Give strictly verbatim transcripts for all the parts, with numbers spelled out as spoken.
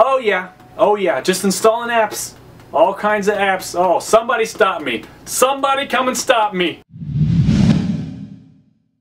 Oh yeah, oh yeah, just installing apps. All kinds of apps. Oh, somebody stop me. Somebody come and stop me.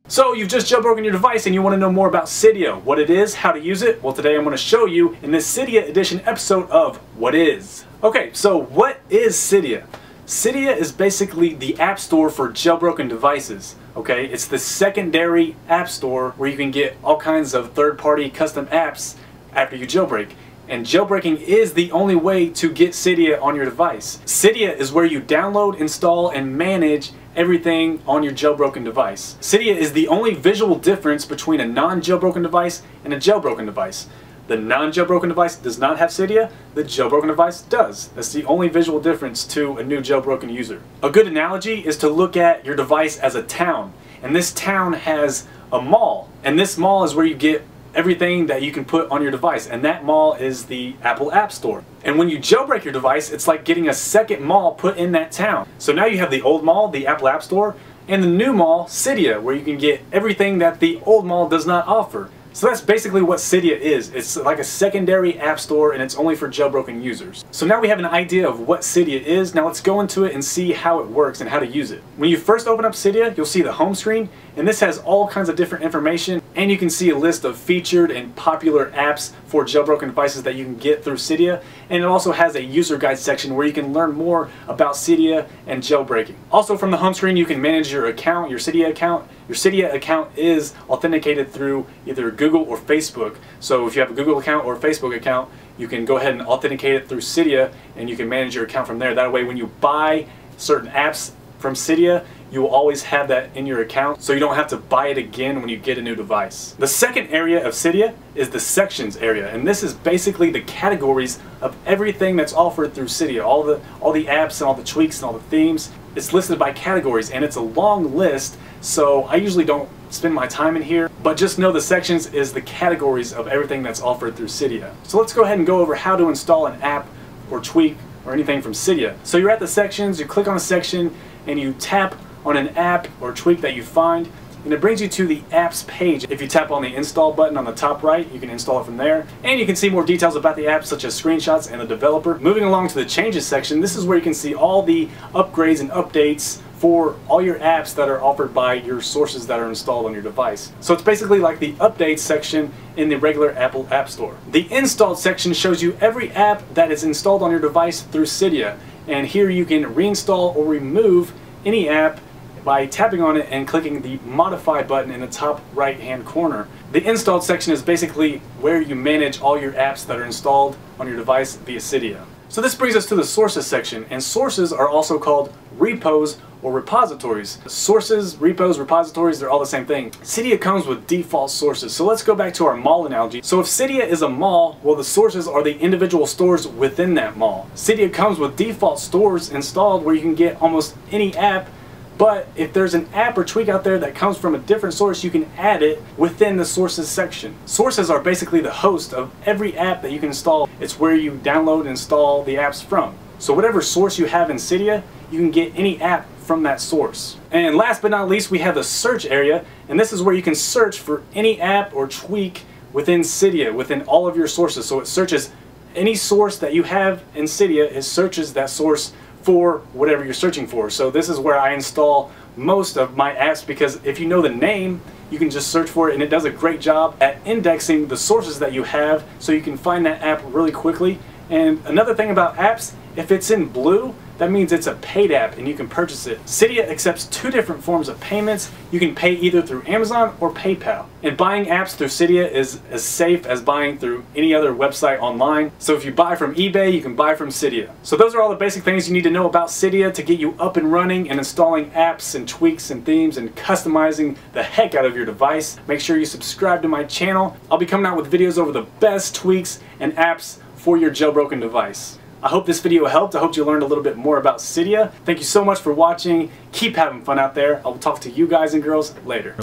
So you've just jailbroken your device and you want to know more about Cydia. What it is, how to use it? Well, today I'm going to show you in this Cydia edition episode of What Is. Okay, so what is Cydia? Cydia is basically the app store for jailbroken devices, okay? It's the secondary app store where you can get all kinds of third-party custom apps after you jailbreak. And jailbreaking is the only way to get Cydia on your device. Cydia is where you download, install, and manage everything on your jailbroken device. Cydia is the only visual difference between a non-jailbroken device and a jailbroken device. The non-jailbroken device does not have Cydia, the jailbroken device does. That's the only visual difference to a new jailbroken user. A good analogy is to look at your device as a town. And this town has a mall. And this mall is where you get everything that you can put on your device. And that mall is the Apple App Store. And when you jailbreak your device, it's like getting a second mall put in that town. So now you have the old mall, the Apple App Store, and the new mall, Cydia, where you can get everything that the old mall does not offer. So that's basically what Cydia is. It's like a secondary app store and it's only for jailbroken users. So now we have an idea of what Cydia is. Now let's go into it and see how it works and how to use it. When you first open up Cydia, you'll see the home screen, and this has all kinds of different information, and you can see a list of featured and popular apps for jailbroken devices that you can get through Cydia, and it also has a user guide section where you can learn more about Cydia and jailbreaking. Also from the home screen, you can manage your account, your Cydia account. Your Cydia account is authenticated through either Google Google or Facebook. So if you have a Google account or a Facebook account, you can go ahead and authenticate it through Cydia and you can manage your account from there. That way when you buy certain apps from Cydia, you will always have that in your account so you don't have to buy it again when you get a new device. The second area of Cydia is the sections area, and this is basically the categories of everything that's offered through Cydia. All the, all the apps and all the tweaks and all the themes, it's listed by categories and it's a long list, so I usually don't spend my time in here, but just know the sections is the categories of everything that's offered through Cydia. So let's go ahead and go over how to install an app or tweak or anything from Cydia. So you're at the sections, you click on a section and you tap on an app or tweak that you find, and it brings you to the apps page. If you tap on the install button on the top right, you can install it from there. And you can see more details about the app, such as screenshots and the developer. Moving along to the changes section, this is where you can see all the upgrades and updates for all your apps that are offered by your sources that are installed on your device. So it's basically like the updates section in the regular Apple App Store. The installed section shows you every app that is installed on your device through Cydia. And here you can reinstall or remove any app by tapping on it and clicking the modify button in the top right hand corner. The installed section is basically where you manage all your apps that are installed on your device via Cydia. So this brings us to the sources section, and sources are also called repos or repositories. Sources, repos, repositories, they're all the same thing. Cydia comes with default sources. So let's go back to our mall analogy. So if Cydia is a mall, well, the sources are the individual stores within that mall. Cydia comes with default stores installed where you can get almost any app. But if there's an app or tweak out there that comes from a different source, you can add it within the sources section. Sources are basically the host of every app that you can install. It's where you download and install the apps from. So whatever source you have in Cydia, you can get any app from that source. And last but not least, we have the search area, and this is where you can search for any app or tweak within Cydia, within all of your sources. So it searches any source that you have in Cydia, it searches that source for whatever you're searching for. So this is where I install most of my apps, because if you know the name, you can just search for it, and it does a great job at indexing the sources that you have so you can find that app really quickly. And another thing about apps, if it's in blue, that means it's a paid app and you can purchase it. Cydia accepts two different forms of payments. You can pay either through Amazon or PayPal. And buying apps through Cydia is as safe as buying through any other website online. So if you buy from eBay, you can buy from Cydia. So those are all the basic things you need to know about Cydia to get you up and running and installing apps and tweaks and themes and customizing the heck out of your device. Make sure you subscribe to my channel. I'll be coming out with videos over the best tweaks and apps for your jailbroken device. I hope this video helped. I hope you learned a little bit more about Cydia. Thank you so much for watching. Keep having fun out there. I will talk to you guys and girls later.